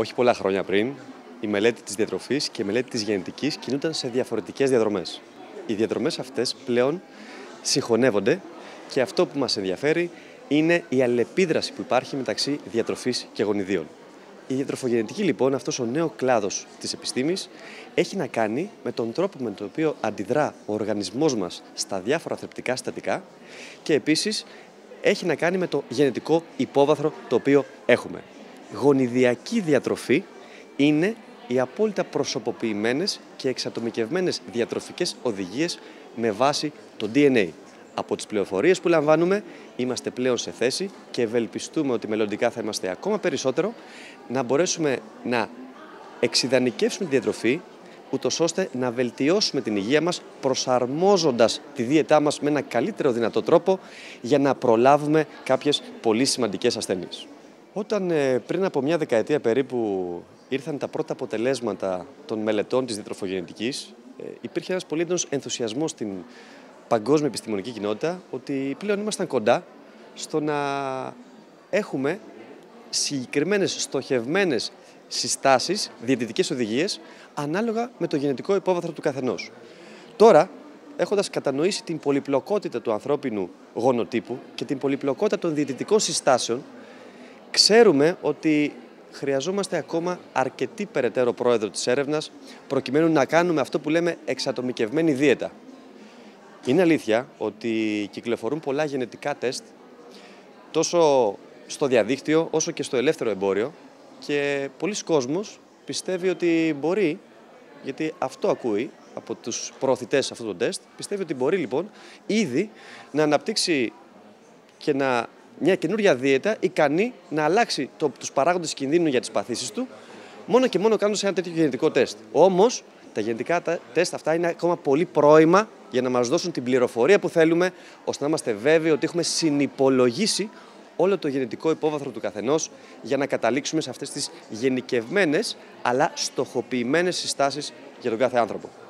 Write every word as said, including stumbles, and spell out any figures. Όχι πολλά χρόνια πριν, η μελέτη της διατροφής και η μελέτη της γενετικής κινούνταν σε διαφορετικές διαδρομές. Οι διαδρομές αυτές πλέον συγχωνεύονται και αυτό που μας ενδιαφέρει είναι η αλληλεπίδραση που υπάρχει μεταξύ διατροφής και γονιδίων. Η διατροφογενετική, λοιπόν, αυτός ο νέο κλάδος της επιστήμης, έχει να κάνει με τον τρόπο με τον οποίο αντιδρά ο οργανισμός μας στα διάφορα θρεπτικά συστατικά και επίσης έχει να κάνει με το γενετικό υπόβαθρο το οποίο έχουμε. Γονιδιακή διατροφή είναι οι απόλυτα προσωποποιημένες και εξατομικευμένες διατροφικές οδηγίες με βάση το ντι εν έι. Από τις πληροφορίες που λαμβάνουμε, είμαστε πλέον σε θέση και ευελπιστούμε ότι μελλοντικά θα είμαστε ακόμα περισσότερο να μπορέσουμε να εξειδανικεύσουμε τη διατροφή, ούτως ώστε να βελτιώσουμε την υγεία μας, προσαρμόζοντας τη δίαιτά μας με ένα καλύτερο δυνατό τρόπο για να προλάβουμε κάποιες πολύ σημαντικές ασθένειες. Όταν πριν από μια δεκαετία περίπου ήρθαν τα πρώτα αποτελέσματα των μελετών της διατροφογενετικής, υπήρχε ένας πολύ έντονος ενθουσιασμός στην παγκόσμια επιστημονική κοινότητα ότι πλέον ήμασταν κοντά στο να έχουμε συγκεκριμένες στοχευμένες συστάσεις, διαιτητικές οδηγίες ανάλογα με το γενετικό υπόβαθρο του καθενός. Τώρα, έχοντας κατανοήσει την πολυπλοκότητα του ανθρώπινου γονοτύπου και την πολυπλοκότητα των διαιτητικών συστάσεων, ξέρουμε ότι χρειαζόμαστε ακόμα αρκετή περαιτέρω πρόεδρο της έρευνας προκειμένου να κάνουμε αυτό που λέμε εξατομικευμένη δίαιτα. Είναι αλήθεια ότι κυκλοφορούν πολλά γενετικά τεστ τόσο στο διαδίκτυο όσο και στο ελεύθερο εμπόριο και πολλοί κόσμος πιστεύει ότι μπορεί, γιατί αυτό ακούει από τους προωθητές αυτού του τεστ, πιστεύει ότι μπορεί λοιπόν ήδη να αναπτύξει και να, μια καινούργια δίαιτα ικανή να αλλάξει το, τους παράγοντες κινδύνου για τις παθήσεις του μόνο και μόνο κάνοντας ένα τέτοιο γενετικό τεστ. Όμως, τα γενετικά τεστ αυτά είναι ακόμα πολύ πρόημα για να μας δώσουν την πληροφορία που θέλουμε, ώστε να είμαστε βέβαιοι ότι έχουμε συνυπολογίσει όλο το γενετικό υπόβαθρο του καθενός για να καταλήξουμε σε αυτές τις γενικευμένες αλλά στοχοποιημένες συστάσεις για τον κάθε άνθρωπο.